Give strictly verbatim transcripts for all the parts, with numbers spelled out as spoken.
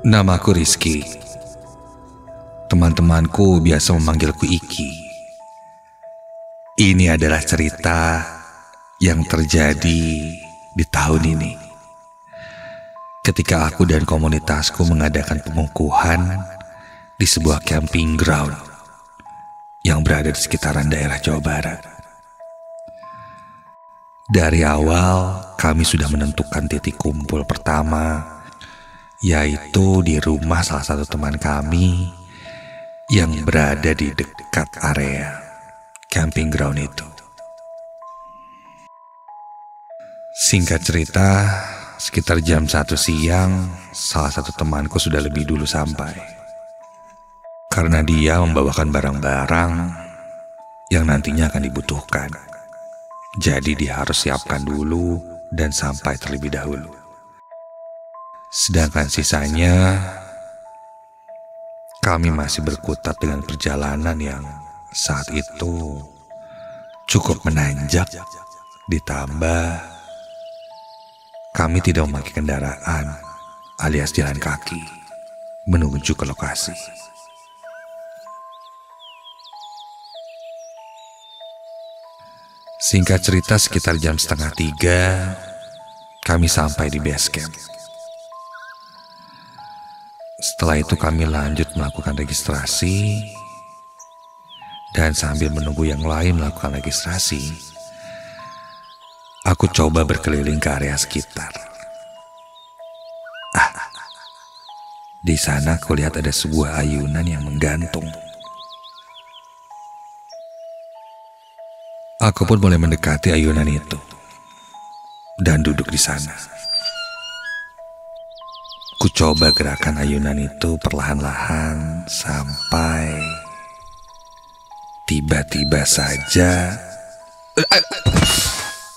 Namaku Rizky. Teman-temanku biasa memanggilku Iki. Ini adalah cerita yang terjadi di tahun ini, ketika aku dan komunitasku mengadakan pengukuhan di sebuah camping ground yang berada di sekitaran daerah Jawa Barat. Dari awal kami sudah menentukan titik kumpul pertama, yaitu di rumah salah satu teman kami yang berada di dekat area camping ground itu. Singkat cerita, sekitar jam satu siang, salah satu temanku sudah lebih dulu sampai, karena dia membawakan barang-barang yang nantinya akan dibutuhkan. Jadi dia harus siapkan dulu dan sampai terlebih dahulu. Sedangkan sisanya, kami masih berkutat dengan perjalanan yang saat itu cukup menanjak, ditambah kami tidak memakai kendaraan alias jalan kaki menuju ke lokasi. Singkat cerita, sekitar jam setengah tiga kami sampai di base camp. Setelah itu kami lanjut melakukan registrasi, dan sambil menunggu yang lain melakukan registrasi, aku coba berkeliling ke area sekitar. Ah, di sana aku lihat ada sebuah ayunan yang menggantung. Aku pun mulai mendekati ayunan itu dan duduk di sana. Ku coba gerakan ayunan itu perlahan-lahan sampai tiba-tiba saja.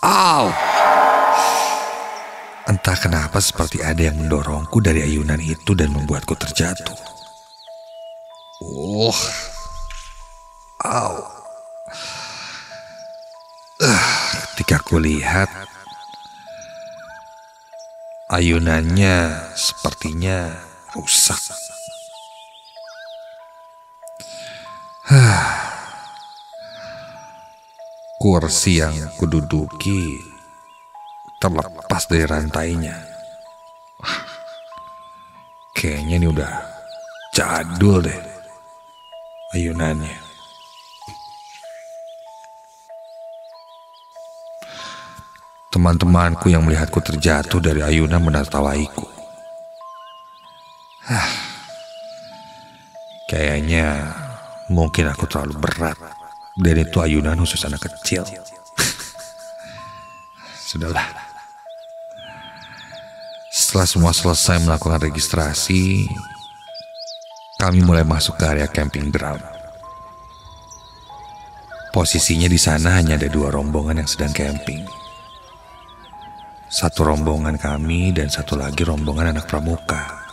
Au! Entah kenapa seperti ada yang mendorongku dari ayunan itu dan membuatku terjatuh. Oh, au! Uh, ketika aku lihat, ayunannya sepertinya rusak. Hah. Kursi yang kududuki terlepas dari rantainya. Kayaknya ini udah jadul deh ayunannya. Teman-temanku yang melihatku terjatuh dari ayunan menertawaiku. Hah, kayaknya mungkin aku terlalu berat. Dan itu ayunan khusus anak kecil. Sudahlah. Setelah semua selesai melakukan registrasi, kami mulai masuk ke area camping ground. Posisinya di sana hanya ada dua rombongan yang sedang camping. Satu rombongan kami dan satu lagi rombongan anak pramuka.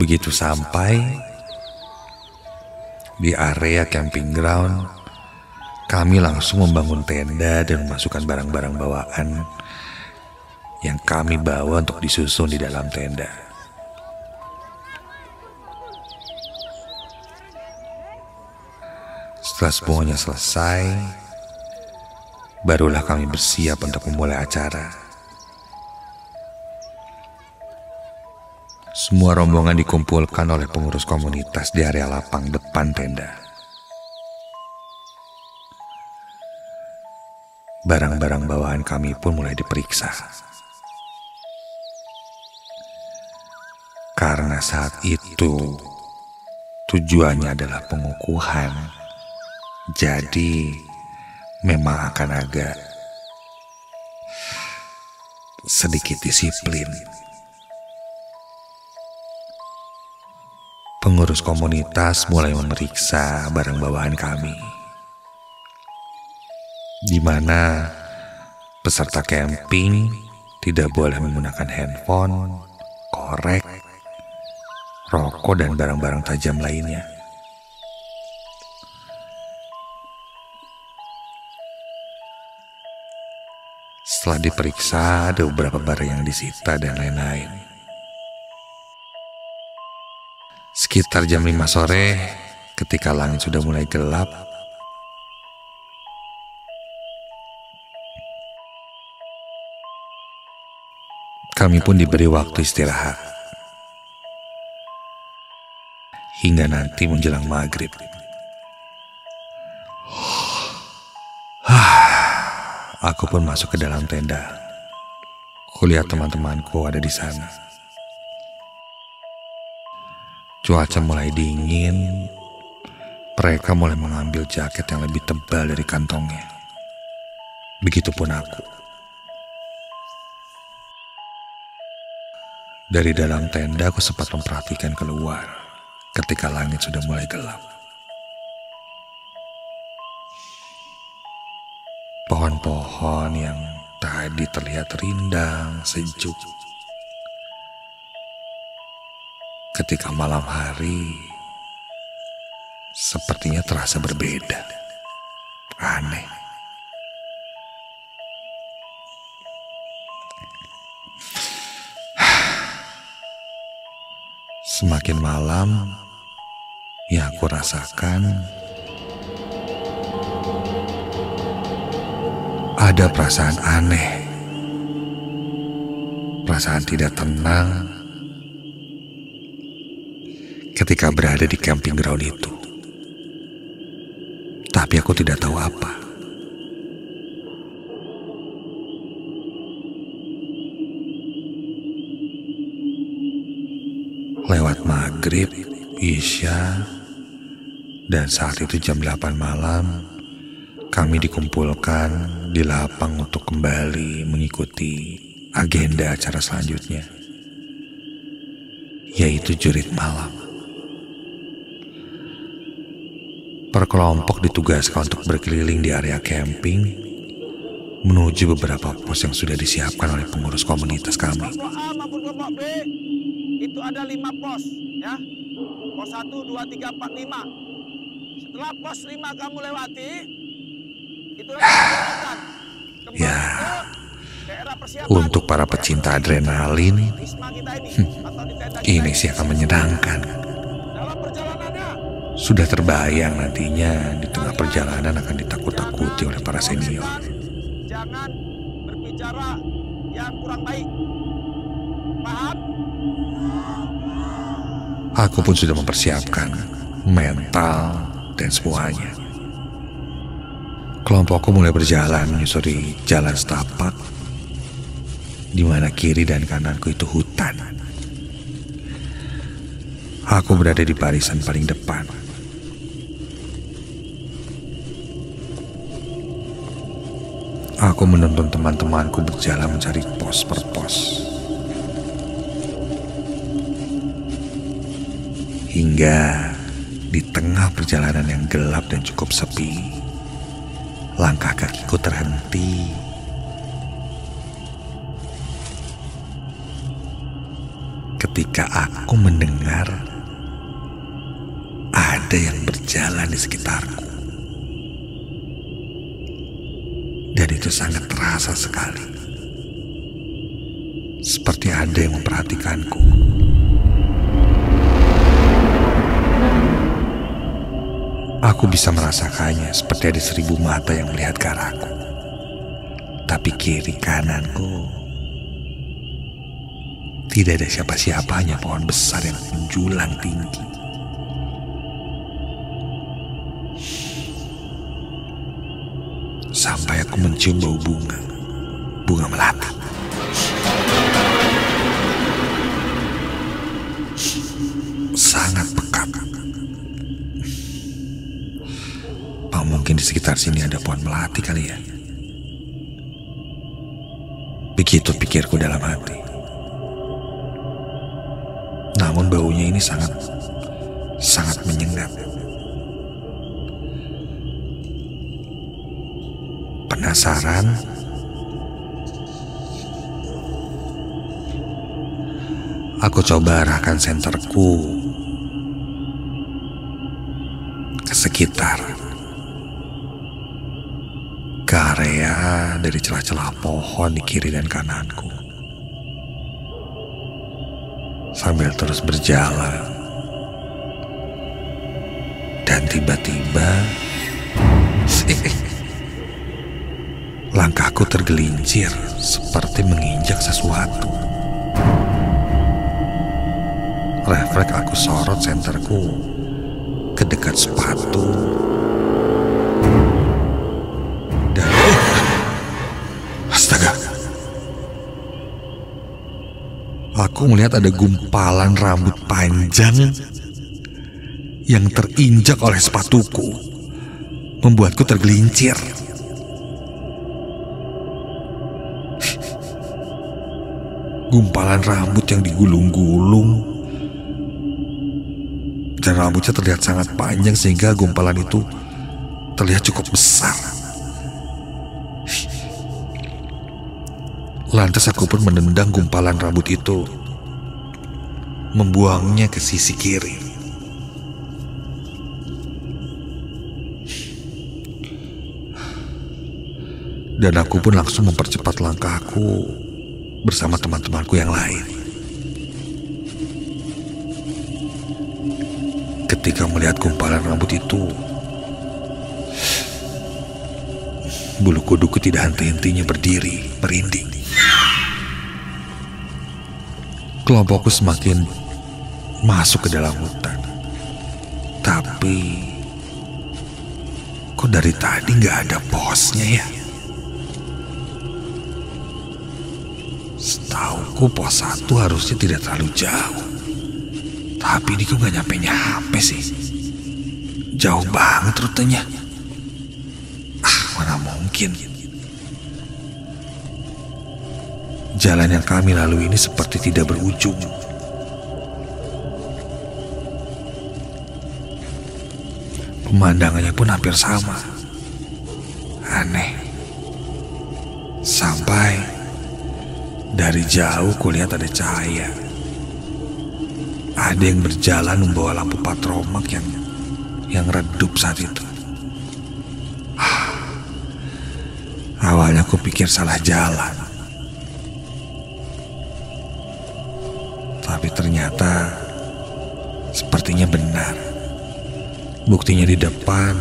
Begitu sampai di area camping ground, kami langsung membangun tenda dan memasukkan barang-barang bawaan yang kami bawa untuk disusun di dalam tenda. Setelah semuanya selesai, barulah kami bersiap untuk memulai acara. Semua rombongan dikumpulkan oleh pengurus komunitas di area lapang depan tenda. Barang-barang bawaan kami pun mulai diperiksa. Karena saat itu tujuannya adalah pengukuhan, jadi memang akan agak sedikit disiplin. Pengurus komunitas mulai memeriksa barang bawaan kami, di mana peserta camping tidak boleh menggunakan handphone, korek, rokok, dan barang-barang tajam lainnya. Setelah diperiksa, ada beberapa barang yang disita dan lain-lain. Sekitar jam lima sore, ketika langit sudah mulai gelap, kami pun diberi waktu istirahat hingga nanti menjelang maghrib. Aku pun masuk ke dalam tenda. Kulihat teman-temanku ada di sana. Cuaca mulai dingin. Mereka mulai mengambil jaket yang lebih tebal dari kantongnya. Begitupun aku. Dari dalam tenda aku sempat memperhatikan keluar ketika langit sudah mulai gelap. Pohon-pohon yang tadi terlihat rindang, sejuk. Ketika malam hari, sepertinya terasa berbeda. Aneh. Semakin malam, ya aku rasakan ada perasaan aneh, perasaan tidak tenang ketika berada di camping ground itu. Tapi aku tidak tahu apa. Lewat maghrib, isya, dan saat itu jam delapan malam, kami dikumpulkan di lapang untuk kembali mengikuti agenda acara selanjutnya, yaitu jurit malam. Per kelompok ditugaskan untuk berkeliling di area camping menuju beberapa pos yang sudah disiapkan oleh pengurus komunitas kami. Itu ada lima pos, ya. Pos satu, dua, tiga, empat, lima. Setelah pos lima kamu lewati, itu ya. Untuk para pecinta adrenalin, hmm, ini sih akan menyenangkan. Sudah terbayang nantinya di tengah perjalanan akan ditakut-takuti oleh para senior. Jangan berbicara yang kurang baik. Paham? Aku pun sudah mempersiapkan mental dan semuanya. Kelompokku mulai berjalan menyusuri jalan setapak, di mana kiri dan kananku itu hutan. Aku berada di barisan paling depan. Aku menuntun teman-temanku berjalan mencari pos per pos. Hingga di tengah perjalanan yang gelap dan cukup sepi, langkah kakiku terhenti. Ketika aku mendengar ada yang berjalan di sekitarku. Dan itu sangat terasa sekali. Seperti ada yang memperhatikanku. Aku bisa merasakannya seperti ada seribu mata yang melihat ke arahku. Tapi kiri kananku tidak ada siapa-siapanya. Pohon besar yang menjulang tinggi. Sampai aku mencium bau bunga. Bunga melati. Sangat pekat. Mungkin di sekitar sini ada pohon melati kali ya. Begitu pikirku dalam hati. Namun baunya ini sangat sangat menyengat. Penasaran, aku coba arahkan senterku ke sekitar. ke area dari celah-celah pohon di kiri dan kananku. Sambil terus berjalan, dan tiba-tiba langkahku tergelincir seperti menginjak sesuatu. Refleks aku sorot senterku ke dekat sepatu. Dan astaga, aku melihat ada gumpalan rambut panjang yang terinjak oleh sepatuku, membuatku tergelincir. Gumpalan rambut yang digulung-gulung, dan rambutnya terlihat sangat panjang sehingga gumpalan itu terlihat cukup besar. Lantas aku pun menendang gumpalan rambut itu, membuangnya ke sisi kiri. Dan aku pun langsung mempercepat langkahku bersama teman-temanku yang lain. Ketika melihat gumpalan rambut itu, bulu kuduku tidak henti-hentinya berdiri, merinding. Kelompokku semakin masuk ke dalam hutan. Tapi, kok dari tadi nggak ada bosnya ya? Setauku pos satu harusnya tidak terlalu jauh. Tapi ini kok gak nyampe-nyampe sih. Jauh banget rutenya. Ah, mana mungkin. Jalan yang kami lalui ini seperti tidak berujung. Pemandangannya pun hampir sama. Aneh. Sampai dari jauh kulihat ada cahaya. Ada yang berjalan membawa lampu patromak yang yang redup saat itu. Ah, awalnya aku pikir salah jalan. Tapi ternyata sepertinya benar. Buktinya di depan,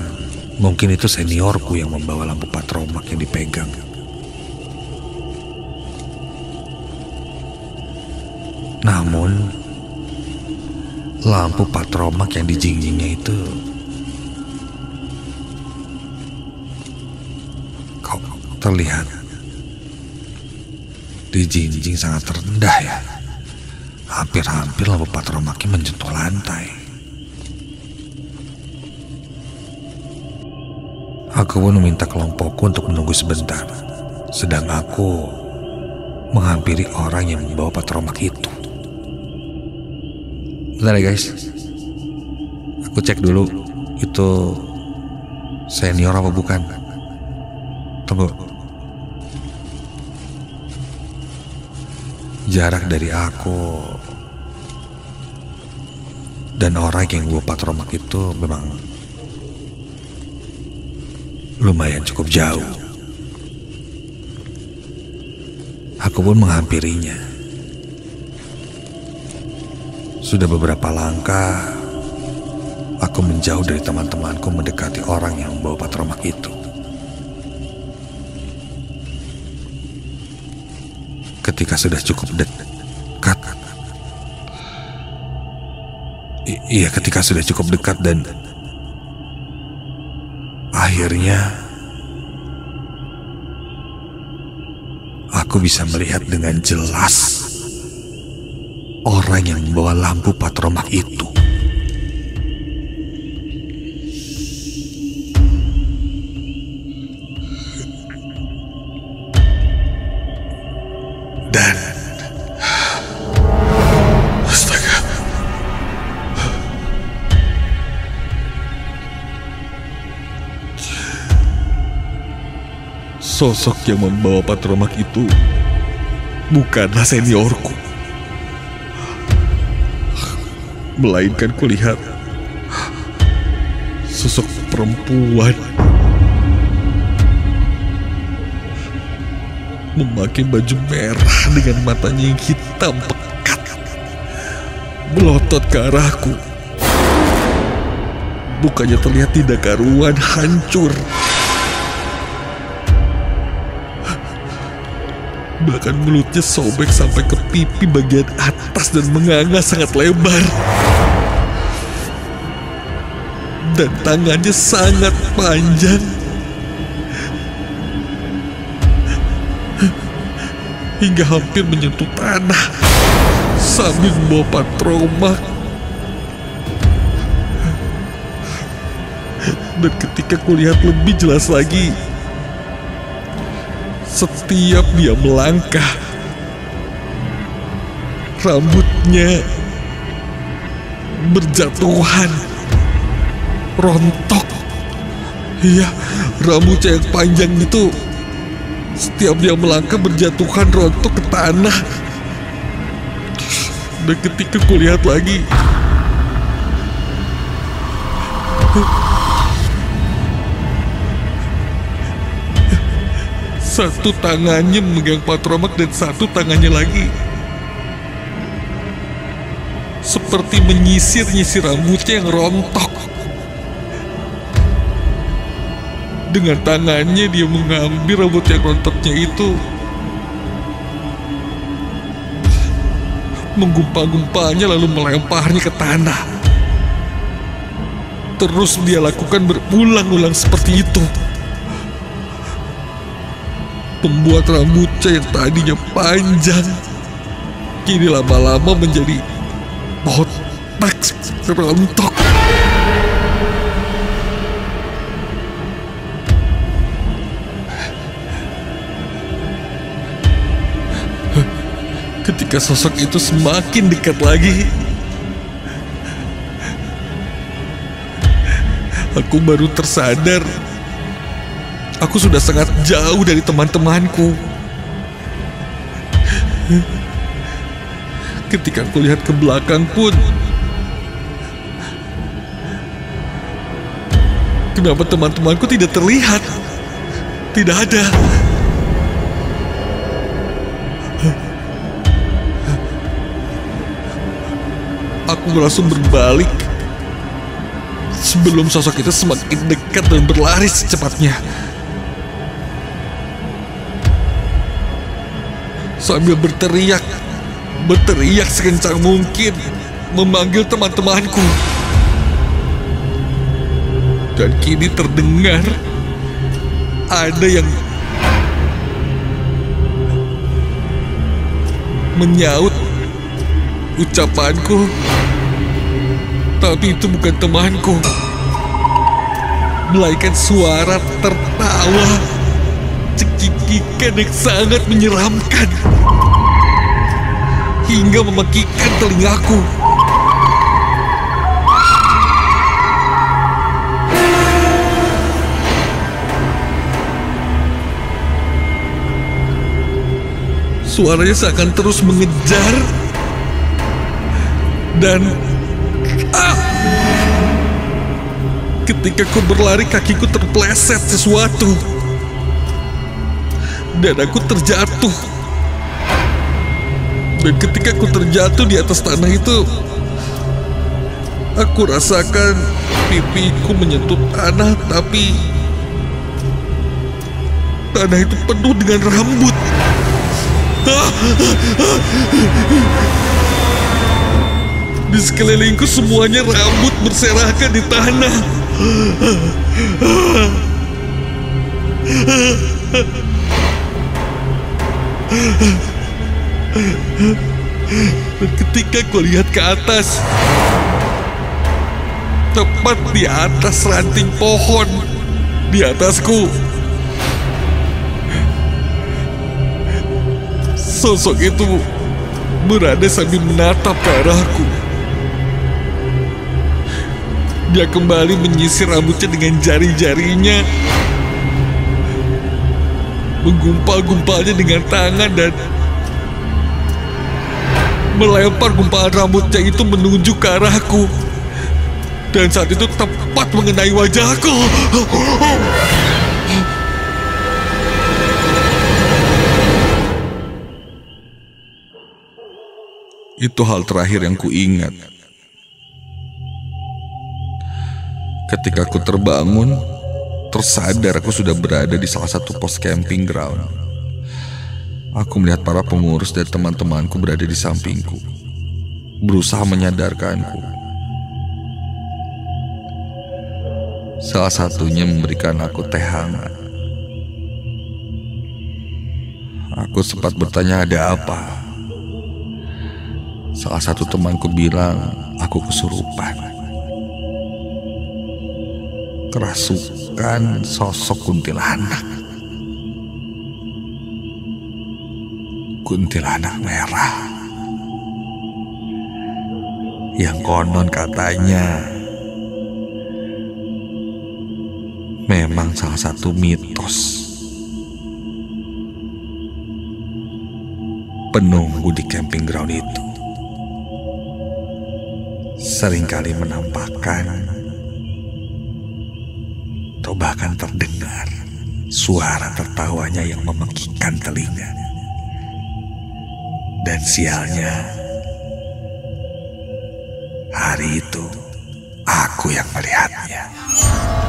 mungkin itu seniorku yang membawa lampu patromak yang dipegang. Namun, lampu patromak yang dijingjingnya itu kok terlihat dijingjing sangat rendah ya. Hampir-hampir lampu patromaknya menyentuh lantai. Aku pun meminta kelompokku untuk menunggu sebentar, sedang aku menghampiri orang yang membawa patromak itu. Bentar ya guys, aku cek dulu itu senior apa bukan. Tunggu. Jarak dari aku dan orang yang gua patromak itu memang lumayan cukup jauh. Aku pun menghampirinya. Sudah beberapa langkah, aku menjauh dari teman-temanku mendekati orang yang membawa patromak itu. Ketika sudah cukup dekat, iya ketika sudah cukup dekat dan akhirnya aku bisa melihat dengan jelas orang yang membawa lampu patromak itu. Dan astaga, sosok yang membawa patromak itu bukanlah seniorku, melainkan kulihat sosok perempuan memakai baju merah dengan matanya yang hitam pekat, melotot ke arahku. Mukanya terlihat tidak karuan, hancur. Bahkan mulutnya sobek sampai ke pipi bagian atas dan menganga sangat lebar. Dan tangannya sangat panjang. Hingga hampir menyentuh tanah sambil membawa patromak. Dan ketika kulihat lebih jelas lagi, setiap dia melangkah, rambutnya berjatuhan, rontok. Iya, rambutnya yang panjang itu setiap dia melangkah berjatuhan rontok ke tanah. Dan ketika kulihat lagi, satu tangannya memegang patromak dan satu tangannya lagi seperti menyisir-nyisir rambutnya yang rontok. Dengan tangannya dia mengambil rambut yang rontoknya itu, menggumpal-gumpalnya lalu melemparnya ke tanah. Terus dia lakukan berulang-ulang seperti itu. Membuat rambutnya yang tadinya panjang kini lama-lama menjadi botak serontok. Ketika sosok itu semakin dekat lagi, aku baru tersadar aku sudah sangat jauh dari teman-temanku. Ketika aku lihat ke belakang pun, kenapa teman-temanku tidak terlihat? Tidak ada. Aku langsung berbalik sebelum sosok itu semakin dekat dan berlari secepatnya. Sambil berteriak, berteriak sekencang mungkin, memanggil teman-temanku. Dan kini terdengar ada yang menyaut ucapanku, tapi itu bukan temanku, melainkan suara tertawa cekikikan yang sangat menyeramkan hingga memekikan telingaku. Suaranya seakan terus mengejar dan ah! Ketika ku berlari, kakiku terpleset sesuatu dan aku terjatuh. Dan ketika aku terjatuh di atas tanah itu, aku rasakan pipiku menyentuh tanah, tapi tanah itu penuh dengan rambut. Di sekelilingku semuanya rambut berserakan di tanah. Dan ketika ku lihat ke atas, tepat di atas ranting pohon di atasku, sosok itu berada sambil menatap ke arahku. Dia kembali menyisir rambutnya dengan jari-jarinya, menggumpal-gumpalnya dengan tangan dan melempar gumpalan rambutnya itu menuju ke arahku. Dan saat itu tepat mengenai wajahku. Itu hal terakhir yang kuingat. Ketika aku terbangun, tersadar aku sudah berada di salah satu pos camping ground. Aku melihat para pengurus dan teman-temanku berada di sampingku, berusaha menyadarkanku. Salah satunya memberikan aku teh hangat. Aku sempat bertanya ada apa. Salah satu temanku bilang aku kesurupan, kerasukan sosok kuntilanak. Kuntilanak merah yang konon katanya memang salah satu mitos penunggu di camping ground itu. Seringkali menampakkan atau bahkan terdengar suara tertawanya yang memekikkan telinga. Dan sialnya, hari itu aku yang melihatnya.